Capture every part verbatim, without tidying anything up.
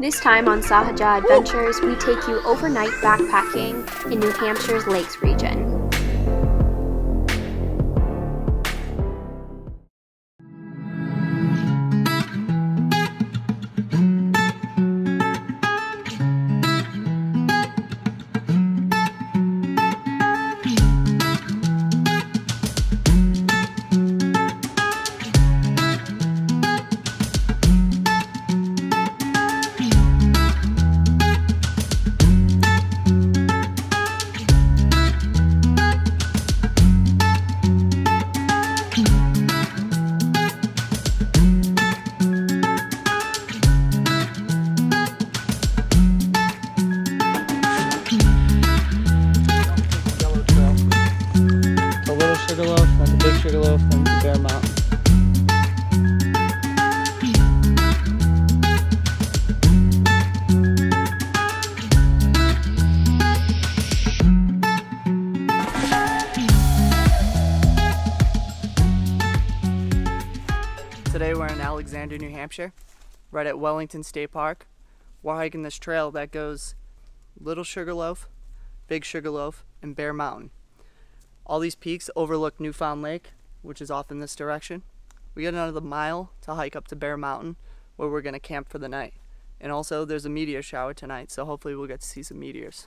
This time on Sahaja Adventures, we take you overnight backpacking in New Hampshire's Lakes region. Sugarloaf and Bear Mountain. Today we're in Alexander, New Hampshire, right at Wellington State Park. We're hiking this trail that goes Little Sugarloaf, Big Sugarloaf, and Bear Mountain. All these peaks overlook Newfound Lake, which is off in this direction. We got another mile to hike up to Bear Mountain, where we're gonna camp for the night. And also there's a meteor shower tonight, so hopefully we'll get to see some meteors.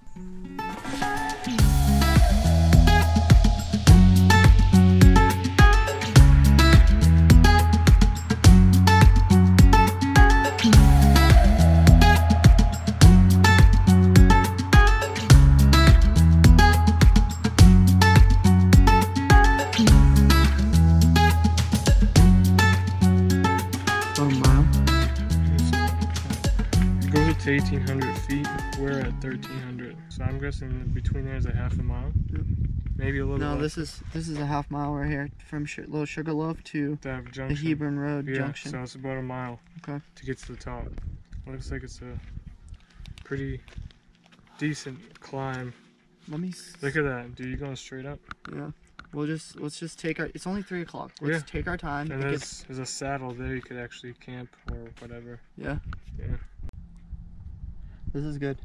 To eighteen hundred feet, we're at thirteen hundred. So I'm guessing between there is a half a mile, yep. Maybe a little. No, less. this is this is a half mile right here from Sh Little Sugarloaf to the, the Hebron Road yeah, Junction. So it's about a mile. Okay. To get to the top, looks like it's a pretty decent climb. Let me. S Look at that, dude! You're going straight up. Yeah. We'll just let's just take our. It's only three o'clock. Let's yeah. take our time. And there's, gets... there's a saddle there. You could actually camp or whatever. Yeah. Yeah. This is good.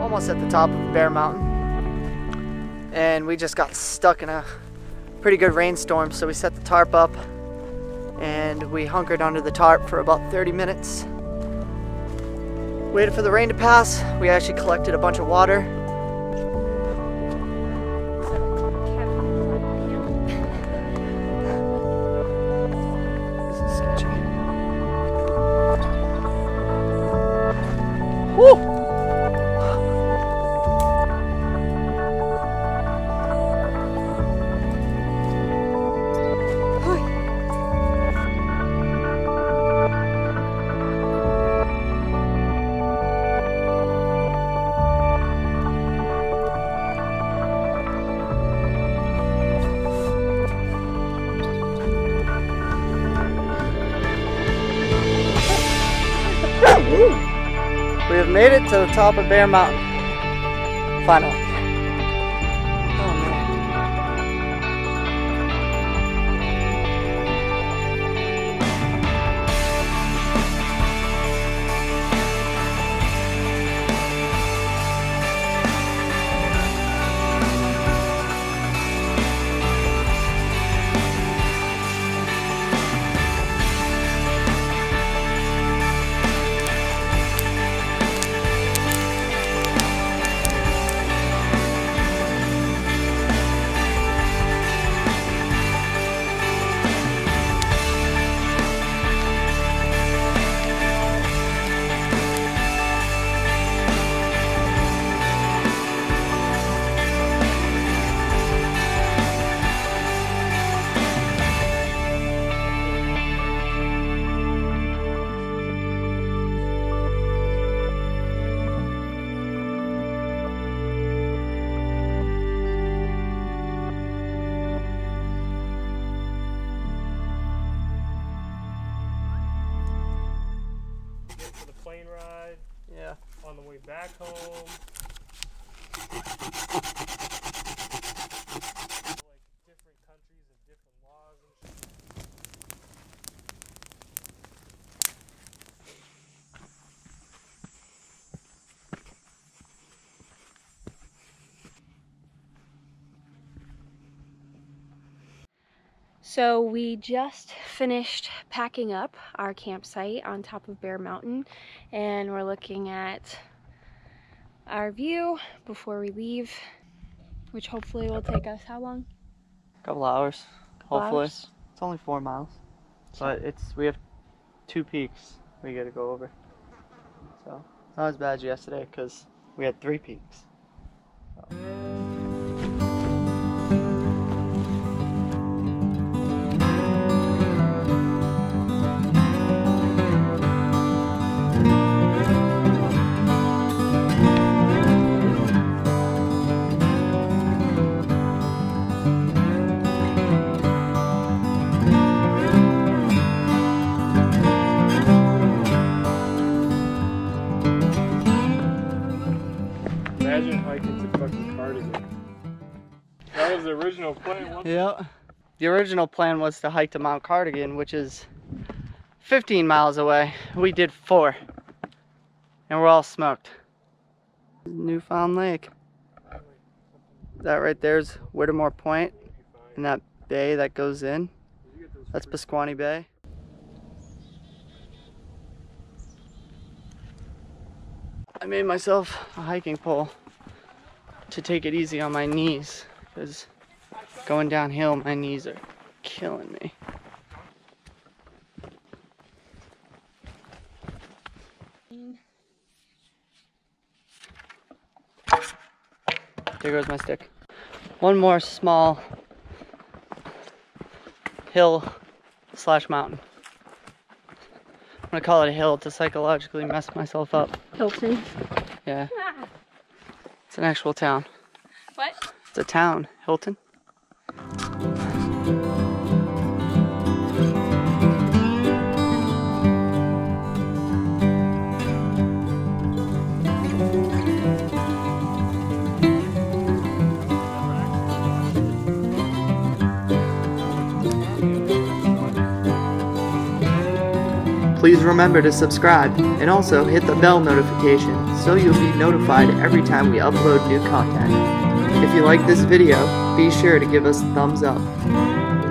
Almost at the top of Bear Mountain, and we just got stuck in a pretty good rainstorm, so we set the tarp up and we hunkered under the tarp for about thirty minutes. Waited for the rain to pass. We actually collected a bunch of water. This is sketchy. Woo! We have made it to the top of Bear Mountain. Finally. Oh man. side. Yeah. On the way back home. Like different countries and different laws and shit. So we just finished packing up our campsite on top of Bear Mountain, and we're looking at our view before we leave, which hopefully will take us how long? A couple hours, couple hopefully. Hours. It's only four miles, but it's we have two peaks we got to go over. So not as bad as yesterday because we had three peaks. So. That was the original plan. Yep. The original plan was to hike to Mount Cardigan, which is fifteen miles away. We did four, and we're all smoked. Newfound Lake. That right there is Whittemore Point, and that bay that goes in. That's Pasquaney Bay. I made myself a hiking pole to take it easy on my knees, because going downhill, my knees are killing me. There goes my stick. One more small hill slash mountain. I'm gonna call it a hill to psychologically mess myself up. Hilton. Yeah. It's an actual town. What? It's a town, Hilton. Please remember to subscribe and also hit the bell notification so you'll be notified every time we upload new content. If you like this video, be sure to give us a thumbs up.